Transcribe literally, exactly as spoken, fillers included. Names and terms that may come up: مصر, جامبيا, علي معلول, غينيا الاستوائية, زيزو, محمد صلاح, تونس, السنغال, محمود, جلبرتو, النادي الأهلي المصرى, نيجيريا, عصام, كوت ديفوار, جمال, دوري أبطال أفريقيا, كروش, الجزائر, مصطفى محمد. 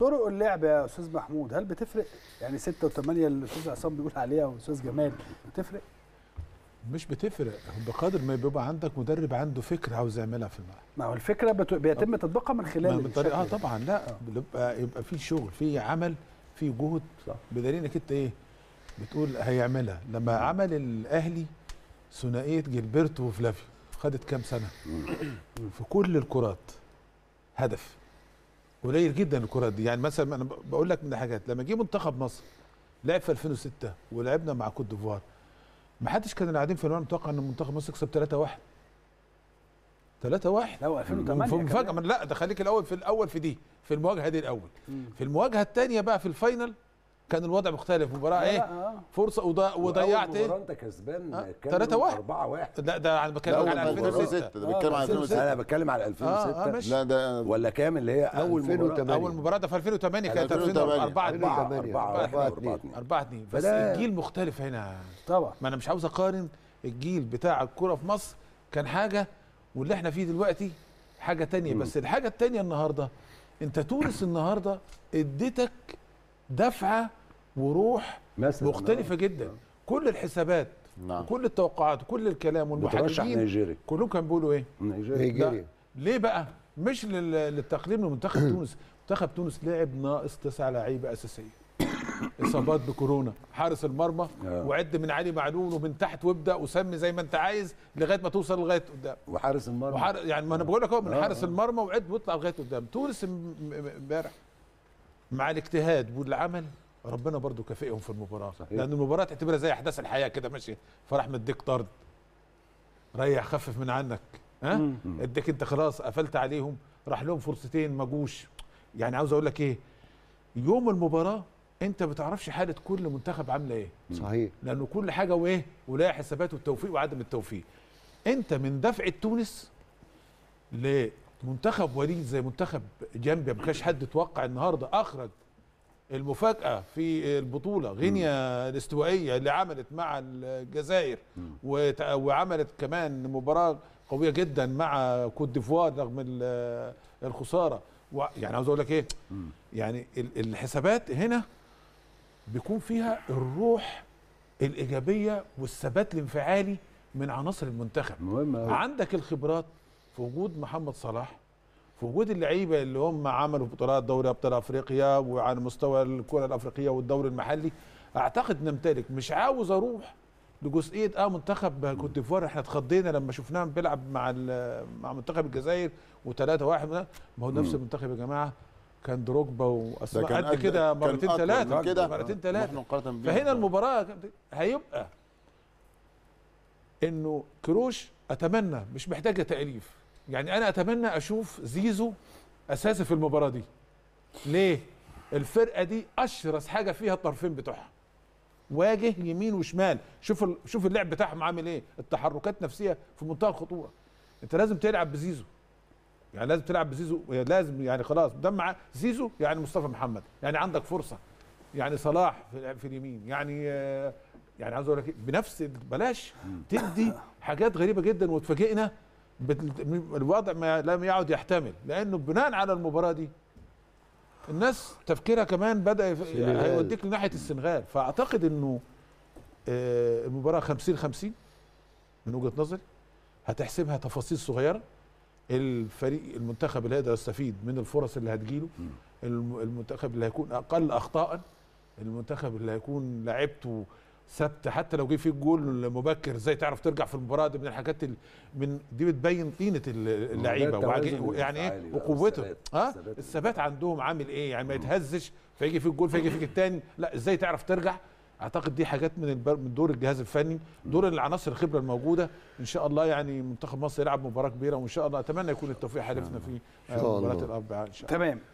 طرق اللعب يا استاذ محمود هل بتفرق؟ يعني ستة وثمانية اللي الاستاذ عصام بيقول عليها والاستاذ جمال بتفرق؟ مش بتفرق بقدر ما بيبقى عندك مدرب عنده فكره عاوز يعملها في الملعب. ما هو الفكره بت... بيتم تطبيقها من خلال من طريقه اه طبعا لا بيبقى يبقى في شغل في عمل في جهد بدليل انك انت ايه بتقول هيعملها. لما عمل الاهلي ثنائيه جلبرتو وفلافيو خدت كام سنه في كل الكرات هدف قليل جدا الكرات دي. يعني مثلا انا بقول لك من الحاجات لما جه منتخب مصر لعب في ألفين وستة ولعبنا مع كوت ديفوار ما حدش كان قاعدين في الملعب متوقع ان منتخب مصر يكسب ثلاثة واحد ثلاثة واحد. لا ألفين وثمانية مفاجأة. لا ده خليك الاول في الاول في دي في المواجهه دي الاول مم. في المواجهه الثانيه بقى في الفاينل كان الوضع مختلف مباراه ايه آه. فرصه وضيعت وضيعت مباراه انت كسبان ثلاثة واحد أربعة واحد. لا ده انا بتكلم على ألفين وستة ده بتكلم على ألفين وستة انا بتكلم على ألفين وستة لا ده ولا كام اللي هي اول مباراه اول مباراه ده في ألفين وثمانية كانت ألفين وأربعة أربعة أربعة اثنين. بس الجيل مختلف هنا طبعا. ما انا مش عاوز اقارن الجيل بتاع الكوره في مصر كان حاجه واللي احنا فيه دلوقتي حاجه ثانيه. بس الحاجه الثانيه النهارده انت تونس النهارده اديتك دفعه وروح مختلفه جدا. كل الحسابات نعم. وكل التوقعات وكل الكلام والمحللين كلهم كانوا بيقولوا ايه نيجيريا. ليه بقى مش للتقليل من منتخب تونس؟ منتخب تونس لعب ناقص تسع لعيبه اساسيه اصابات بكورونا حارس المرمى وعد من علي معلول ومن تحت وابدا وسمي زي ما انت عايز لغايه ما توصل لغايه قدام وحارس المرمى وحار... يعني ما انا بقول لك اهو من حارس المرمى وعد واطلع لغايه قدام. تونس امبارح مع الاجتهاد والعمل ربنا برضو كافئهم في المباراه صحيح. لان المباراه تعتبرها زي احداث الحياه كده ماشي فرح مديك طرد ريح خفف من عنك ها اديك انت خلاص قفلت عليهم راح لهم فرصتين ما جوش. يعني عاوز اقول لك ايه يوم المباراه انت ما بتعرفش حاله كل منتخب عامله ايه صحيح لانه كل حاجه وايه ولاقي حسابات والتوفيق وعدم التوفيق. انت من دفعه تونس ل منتخب وليد زي منتخب جامبيا ما كانش حد يتوقع النهارده اخرج المفاجاه في البطوله غينيا الاستوائيه اللي عملت مع الجزائر وعملت كمان مباراه قويه جدا مع كوت ديفوار رغم الخساره. يعني عاوز اقول لك ايه يعني الحسابات هنا بيكون فيها الروح الايجابيه والثبات الانفعالي من عناصر المنتخب. عندك الخبرات في وجود محمد صلاح في وجود اللعيبه اللي هم عملوا بطولات دوري ابطال افريقيا وعلى مستوى الكره الافريقيه والدوري المحلي اعتقد نمتلك. مش عاوز اروح لجزئيه اه منتخب كوت ديفوار احنا اتخضينا لما شفناه بيلعب مع مع منتخب الجزائر وثلاثة واحد. ما هو نفس المنتخب يا جماعه كان دروجبا واسماء قد كده مرتين ثلاثه مرتين ثلاثه فهنا المباراه هيبقى انه كروش اتمنى مش محتاجه تاليف. يعني انا اتمنى اشوف زيزو اساسي في المباراه دي. ليه؟ الفرقه دي اشرس حاجه فيها الطرفين بتوعها واجه يمين وشمال. شوف شوف اللعب بتاعهم عامل ايه التحركات نفسيه في منتهى الخطوره. انت لازم تلعب بزيزو يعني لازم تلعب بزيزو لازم يعني خلاص ده مع زيزو يعني مصطفى محمد يعني عندك فرصه يعني صلاح في اليمين يعني يعني عاوز اقول لك بنفس بلاش تدي حاجات غريبه جدا وتفاجئنا الوضع ما لم يعد يحتمل. لانه بناء على المباراه دي الناس تفكيرها كمان بدا هيوديك لناحيه السنغال. فاعتقد انه المباراه خمسين خمسين من وجهه نظري هتحسبها تفاصيل صغيره. الفريق المنتخب اللي هيقدر يستفيد من الفرص اللي هتجيله المنتخب اللي هيكون اقل اخطاء المنتخب اللي هيكون لعبته ثبت حتى لو جه فيك جول مبكر ازاي تعرف ترجع في المباراه دي. من الحاجات من دي بتبين طينه اللعيبه يعني ايه وقوتهم ها الثبات عندهم عامل ايه يعني ما يتهزش فيجي فيك جول فيجي فيك الثاني لا ازاي تعرف ترجع. اعتقد دي حاجات من من دور الجهاز الفني دور العناصر الخبره الموجوده. ان شاء الله يعني منتخب مصر يلعب مباراه كبيره وان شاء الله اتمنى يكون التوفيق حالفنا في مباراه الاربعاء ان شاء الله. تمام.